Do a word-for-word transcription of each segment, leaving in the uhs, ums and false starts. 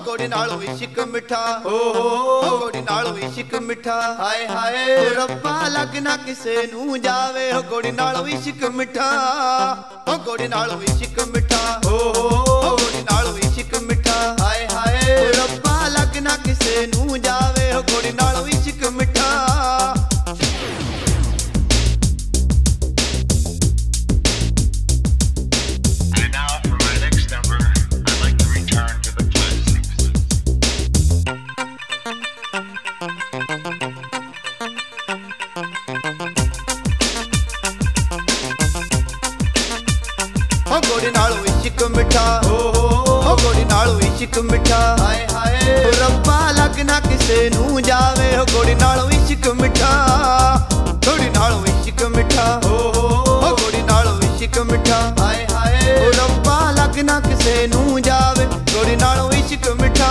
गुड़ नालो इश्क मिठा ओ गुड़ नालो इश्क मिठा हाय हाय रब्बा लगना किसे नू जावे हो गुड़ नालो इश्क मिठा ओ गुड़ नालो इश्क मिठा ओ गुड़ नालो इश्क मिठा हाय हाय रब्बा लगना किसे नू जावे हो गुड़ नालो इश्क मिठा। गुड़ नालो इश्क मिठा ओ गुड़ नालो इश्क मिठा हाय हाय रब्बा लगना किसे नू जावे हो गुड़ नालो इश्क मिठा गुड़ नालो इश्क मिठा ओ गुड़ नालो इश्क मिठा हाय हाय रब्बा लगना किसे नू जावे गुड़ नालो इश्क मिठा।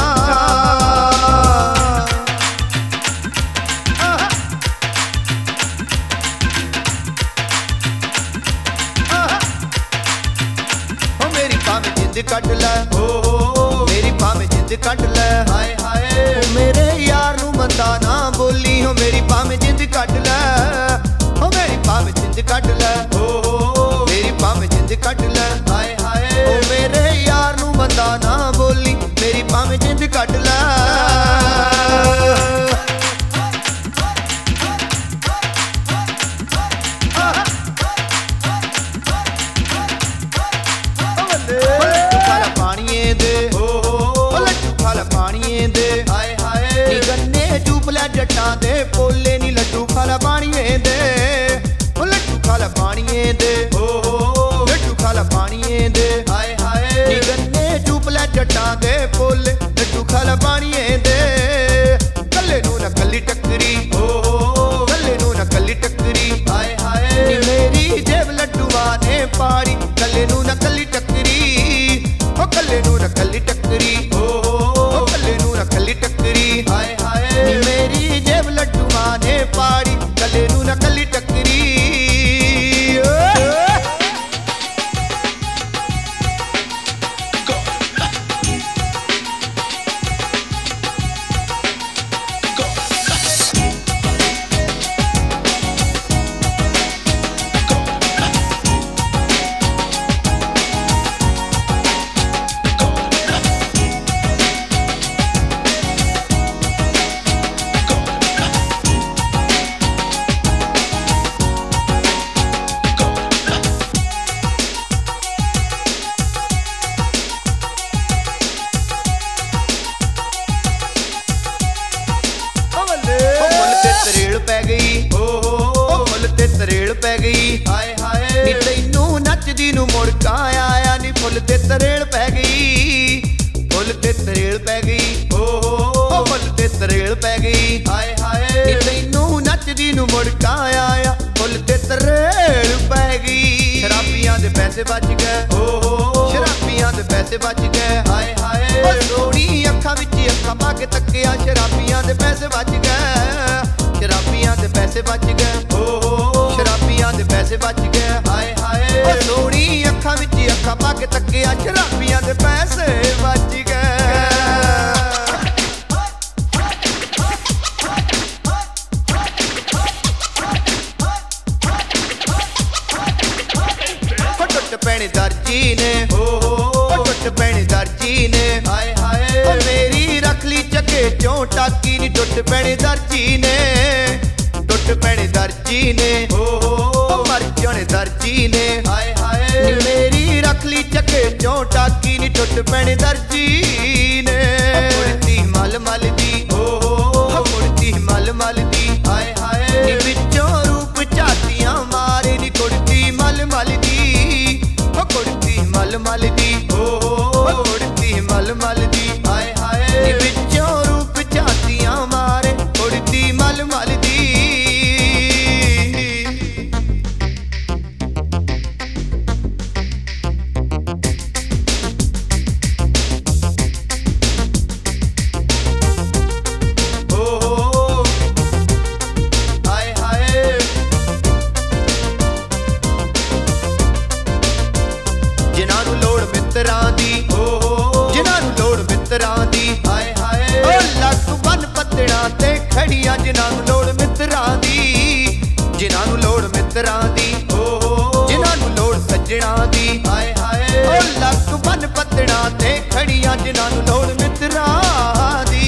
जिंद कट लै ओ मेरी भावे जिंद कट लै हाय हाय मेरे यार नू मंदा ना बोली हो मेरी भावे जिंद कट लै ओ मेरी भावे जिंद कट लै ओ मेरी भावे जिंद कट लै हाय हाय मेरे यार नू मंदा ना बोली मेरी भावे जिंद कट लै। दे बोले नी लड्डू खाला पानिए दे ओ लड्डू खाला पानिए दे ओ लड्डू खाला पानिए दे हाय हाय नी गन्ने चूपला जटा दे बोले लड्डू खाला पानिए दे कल्ले नू ना कल्ली टक्करी ओ कल्ले नू ना कल्ली टक्करी हाय हाय नी मेरी जेब लड्डूआ ने पारी कल्ले नू ना कल्ली टक्करी ओ कल्ले नू ना कल्ली टक्करी ओ कल्ले नू ना कल्ली टक्करी हाय पाड़ी कले नू ना कली टक्करी। पै गई ओ फुल ते तरेल पै गई हाय हाय नी तैनू नचदी नू मुड़का आया नी फुल ते तरेल पै गई फुल ते तरेल पै गई ओ फुल ते तरेल पै गई हाय हाय नी तैनू नचदी नू मुड़का आया फुल ते तरेल पै गई। शराबियां दे पैसे बच गए ओ शराबियां दे पैसे बच गए हाय हाय सोहणी अखां विच अखां पा के तक्किया शराबियां दे पैसे बच गए शराबियां दे पैसे बच गए ओ शराबियां दे पैसे बच गए हाय हाय सोहणी अखां विच अखां पा के तक्किया शराबियां दे पैसे बच गए। टुट पैणे दर्जी ने ओ टुट पैणे दर्जी ने हाय हाय मेरी रखली चके चों टाकी नी टुट पैणे दर्जी ने टुट पैणे दर्जी ने ओ मर जाणे दर्जी ने हाय हाय मेरी रखली चके चों टाकी नी टुट पैणे दर्जी ने कुर्ती मल मल दी ओ कुर्ती मल मल दी हाय हाय विचों रूप झातियां मारे नी कुर्ती मल मल दी कुर्ती मल मल दी ओ कुर्ती मल मल दी हाय हाय बिचों रूप झातियां मारे कुर्ती मल मल दी। आ जिन्हां लोड़ मित्रा दी, जिन्हां लोड़ मित्रा दी, जिन्हां लोड़ सजना दी, लक बन पत्तड़ा ते खड़िया जिन्हां लोड़ मित्रा दी।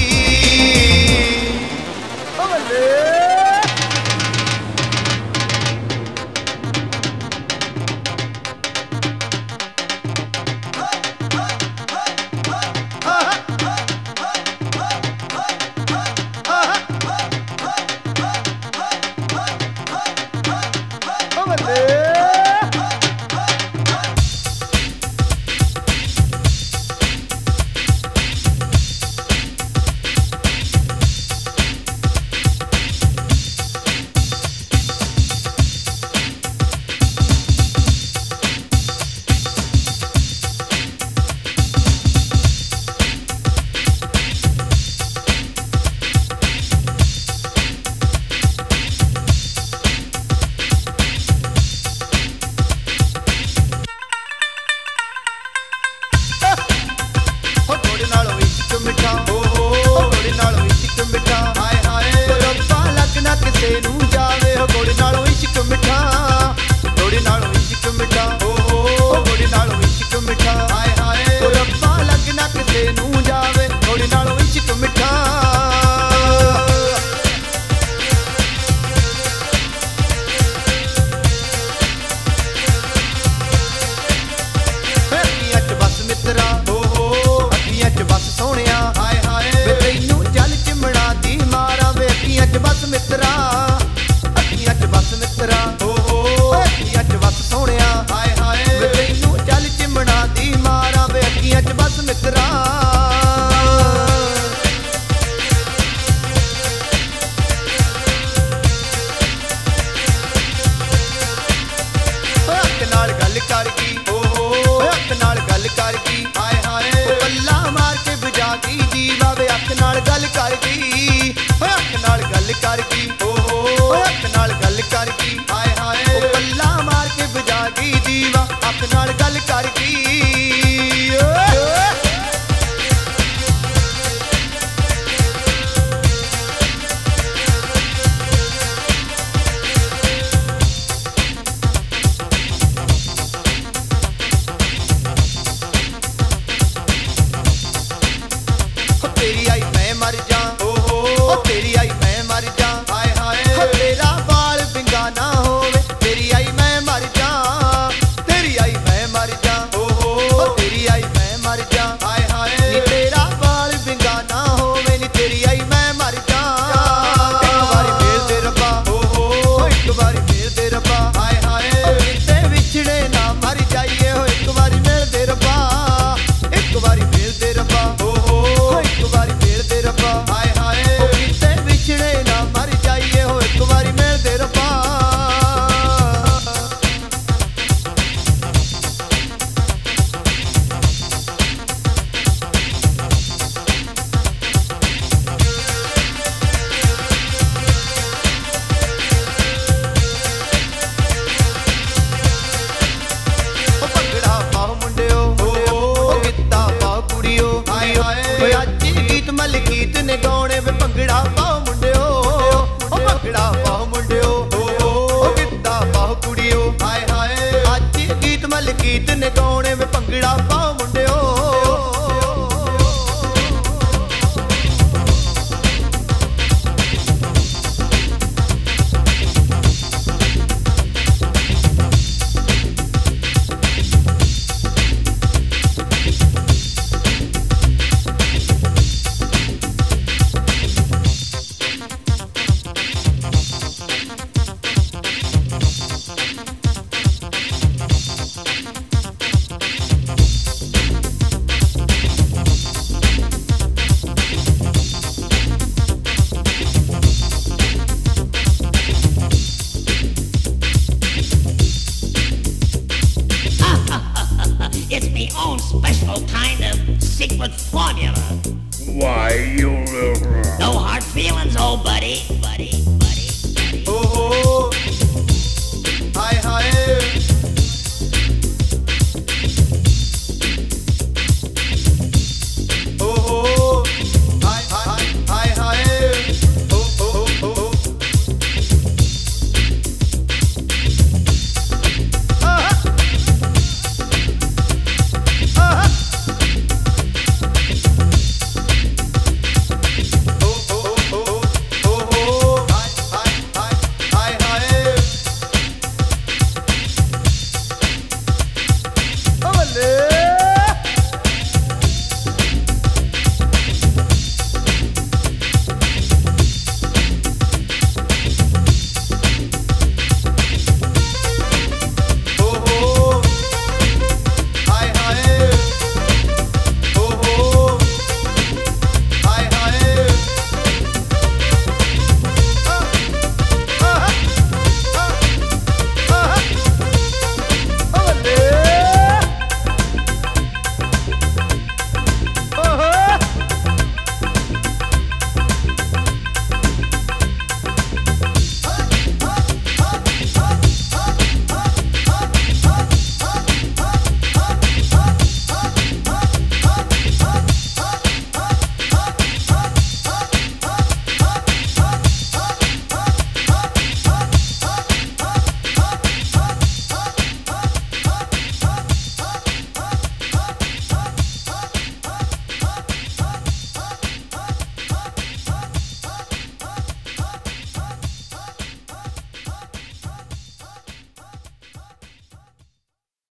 Don't